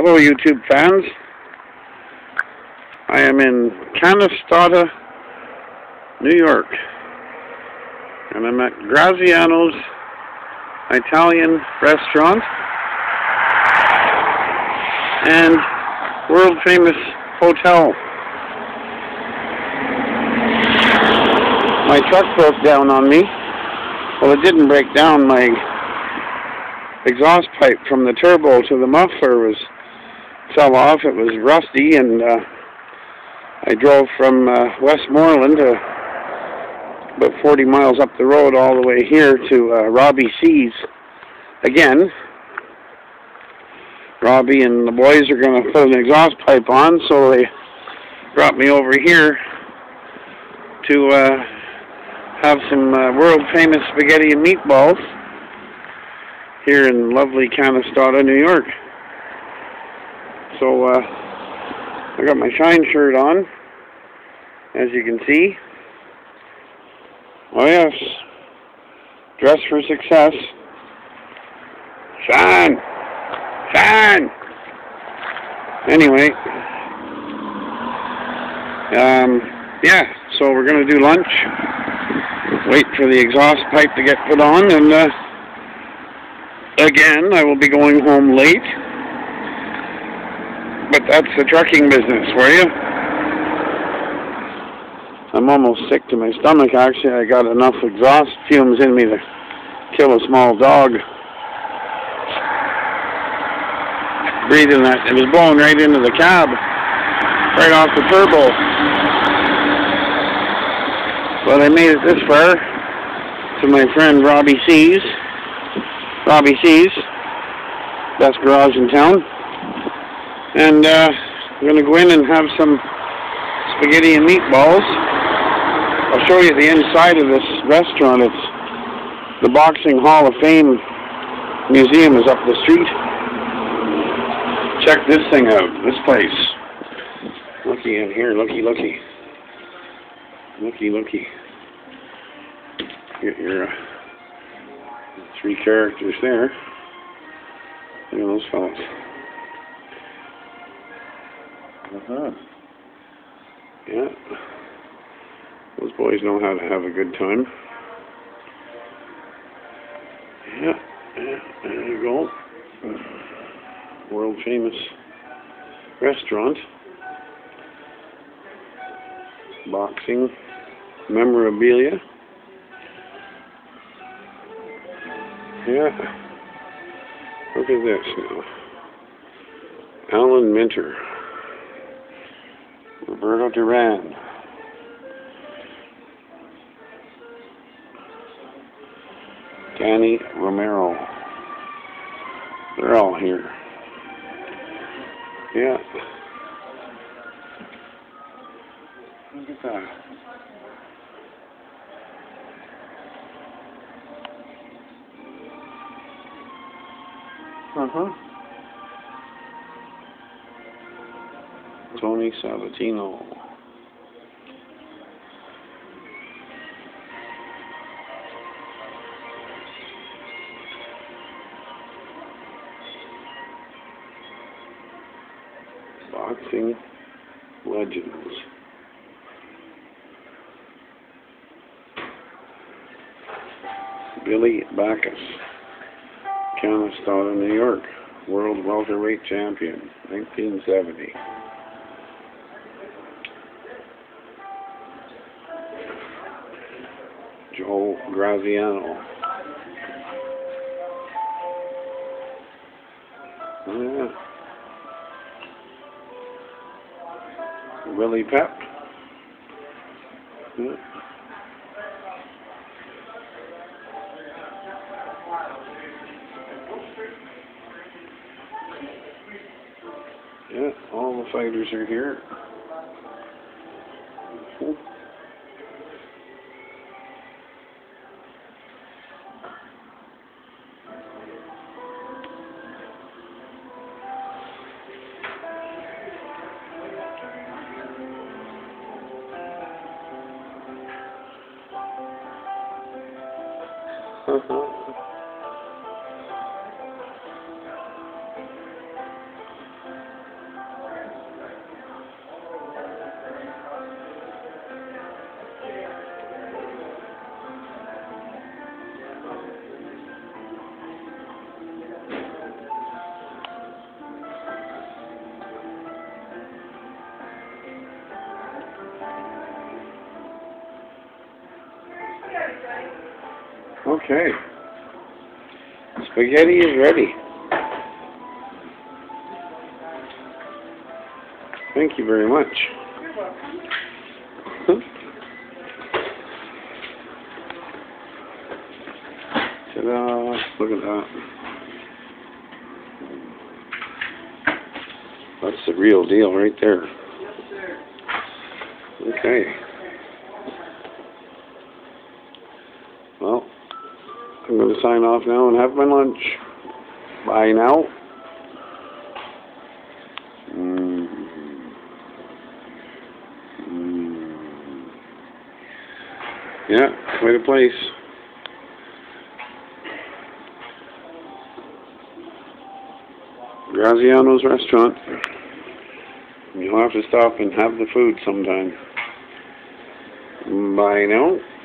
Hello, YouTube fans. I am in Canastota, New York, and I'm at Graziano's Italian restaurant and world-famous hotel. My truck broke down on me. Well, it didn't break down. My exhaust pipe from the turbo to the muffler fell off. It was rusty, and I drove from Westmoreland to about 40 miles up the road all the way here to Robbie C's again. Robbie and the boys are going to put an exhaust pipe on, so they brought me over here to have some world-famous spaghetti and meatballs here in lovely Canastota, New York. So, I got my shine shirt on, as you can see. Oh yes, dress for success. Shine! Shine! Anyway, yeah, so we're going to do lunch, wait for the exhaust pipe to get put on, and again, I will be going home late. But that's the trucking business for you. I'm almost sick to my stomach. Actually, I got enough exhaust fumes in me to kill a small dog. Breathing that, it was blowing right into the cab, right off the turbo. But I made it this far to my friend Robbie C's. Robbie C's, best garage in town. And I'm going to go in and have some spaghetti and meatballs. I'll show you the inside of this restaurant. It's the Boxing Hall of Fame Museum is up the street. Check this thing out, this place. Looky in here, looky, looky. Looky, looky. Get your three characters there. Look at those fellas. Uh-huh. Yeah. Those boys know how to have a good time. Yeah. Yeah. There you go. World famous restaurant. Boxing memorabilia. Yeah. Look at this now. Alan Minter. Roberto Duran. Danny Romero. They're all here. Yeah. Look at that. Uh-huh. Tony Sabatino. Boxing legends. Billy Backus. Canastota, New York. World welterweight champion. 1970. Graziano. Yeah. Willie Pep. Yeah. Yeah, all the fighters are here. Okay. Spaghetti is ready. Thank you very much. You're welcome. Ta-da! Look at that. That's the real deal right there. Yes, sir. Okay. Well, I'm going to sign off now and have my lunch. Bye now. Yeah, quite a place. Graziano's restaurant. You'll have to stop and have the food sometime. Bye now.